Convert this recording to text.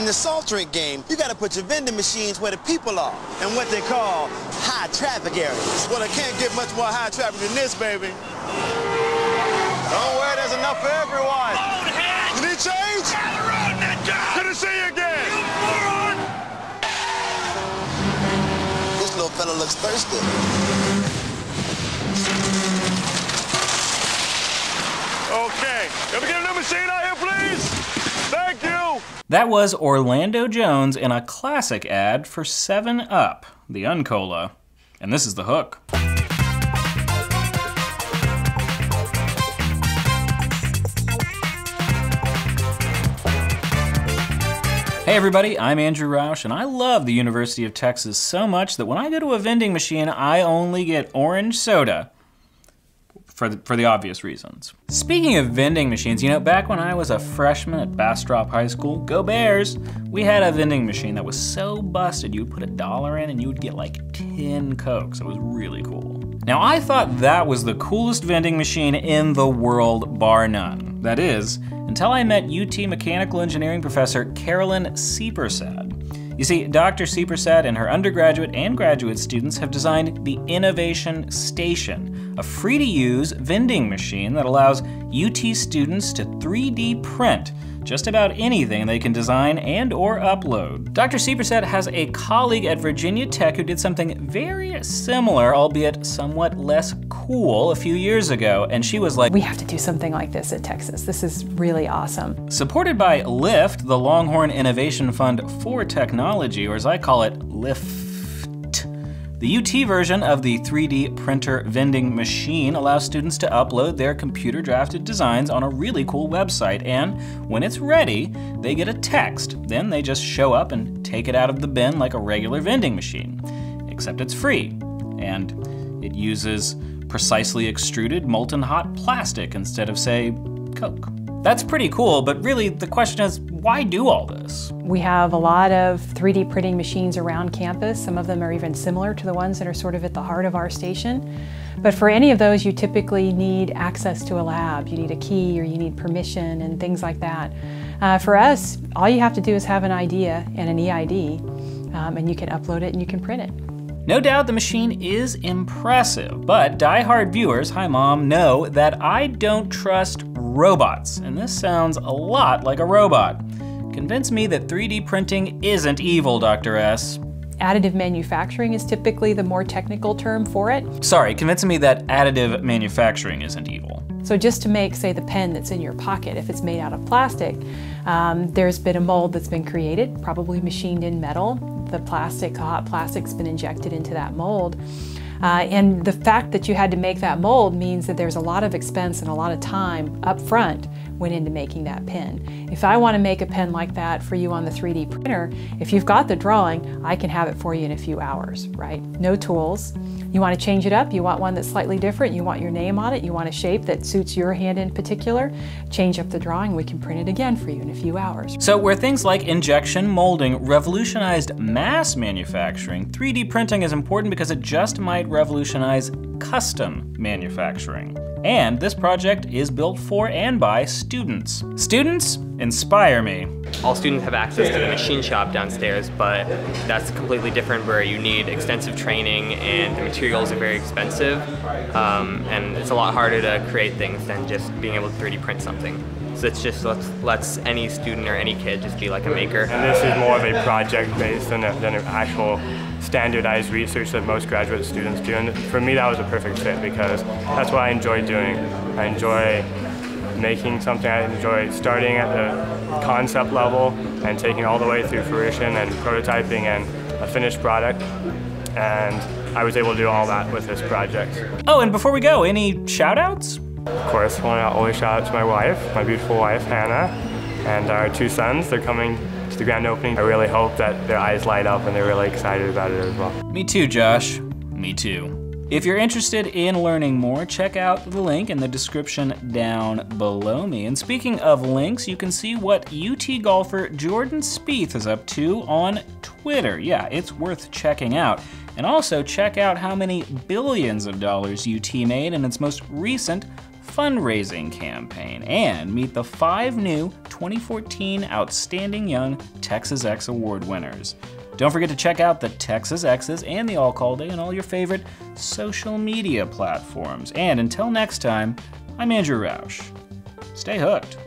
In the salt drink game, you gotta put your vending machines where the people are and what they call high traffic areas. Well, it can't get much more high traffic than this, baby. Don't worry, there's enough for everyone. Old head! Did he change? Down the road, ninja! Good to see you again! You moron! This little fella looks thirsty. Okay, can we get a new machine out here, please? Thank you! That was Orlando Jones in a classic ad for 7-Up, the Uncola. And this is The Hook. Hey everybody, I'm Andrew Rausch, and I love the University of Texas so much that when I go to a vending machine, I only get orange soda. For the obvious reasons. Speaking of vending machines, you know, back when I was a freshman at Bastrop High School, go Bears, we had a vending machine that was so busted, you would put $1 in and you would get like 10 Cokes. It was really cool. Now I thought that was the coolest vending machine in the world, bar none. That is, until I met UT Mechanical Engineering professor Carolyn Seepersad. You see, Dr. Seepersad and her undergraduate and graduate students have designed the Innovation Station, a free-to-use vending machine that allows UT students to 3D print just about anything they can design and or upload. Dr. Seepersad has a colleague at Virginia Tech who did something very similar, albeit somewhat less cool, a few years ago, and she was like, we have to do something like this at Texas. This is really awesome. Supported by LIFT, the Longhorn Innovation Fund for Technology, or as I call it, LIFT. The UT version of the 3D printer vending machine allows students to upload their computer-drafted designs on a really cool website, and when it's ready, they get a text. Then they just show up and take it out of the bin like a regular vending machine, except it's free, and it uses precisely extruded molten hot plastic instead of, say, Coke. That's pretty cool, but really the question is, why do all this? We have a lot of 3D printing machines around campus. Some of them are even similar to the ones that are sort of at the heart of our station. But for any of those, you typically need access to a lab. You need a key or you need permission and things like that. For us, all you have to do is have an idea and an EID, and you can upload it and you can print it. No doubt the machine is impressive, but die-hard viewers, hi mom, know that I don't trust robots, and this sounds a lot like a robot. Convince me that 3D printing isn't evil, Dr. S. Additive manufacturing is typically the more technical term for it. Sorry, convince me that additive manufacturing isn't evil. So just to make, say, the pen that's in your pocket, if it's made out of plastic, there's been a mold that's been created, probably machined in metal. The plastic, hot plastic's been injected into that mold. And the fact that you had to make that mold means that there's a lot of expense and a lot of time up front went into making that pen. If I want to make a pen like that for you on the 3D printer, if you've got the drawing, I can have it for you in a few hours, right? No tools. You want to change it up, you want one that's slightly different, you want your name on it, you want a shape that suits your hand in particular, change up the drawing, we can print it again for you in a few hours. So where things like injection molding revolutionized mass manufacturing, 3D printing is important because it just might revolutionize custom manufacturing. And this project is built for and by students. Students inspire me. All students have access to the machine shop downstairs, but that's completely different where you need extensive training and the materials are very expensive. And it's a lot harder to create things than just being able to 3D print something. So it's just lets any student or any kid just be like a maker. And this is more of a project based than an actual standardized research that most graduate students do, and for me that was a perfect fit because that's what I enjoy doing. I enjoy making something, I enjoy starting at the concept level and taking all the way through fruition and prototyping and a finished product, and I was able to do all that with this project. Oh, and before we go, any shout outs? Of course, I want to always shout out to my wife, my beautiful wife Hannah, and our two sons. They're coming to the grand opening. I really hope that their eyes light up and they're really excited about it as well. Me too, Josh. Me too. If you're interested in learning more, check out the link in the description down below me. And speaking of links, you can see what UT golfer Jordan Spieth is up to on Twitter. Yeah, it's worth checking out. And also check out how many billions of dollars UT made in its most recent fundraising campaign and meet the 5 new 2014 Outstanding Young Texas Ex Award winners. Don't forget to check out the Texas Exes and the Alcalde and all your favorite social media platforms. And until next time, I'm Andrew Rausch. Stay hooked.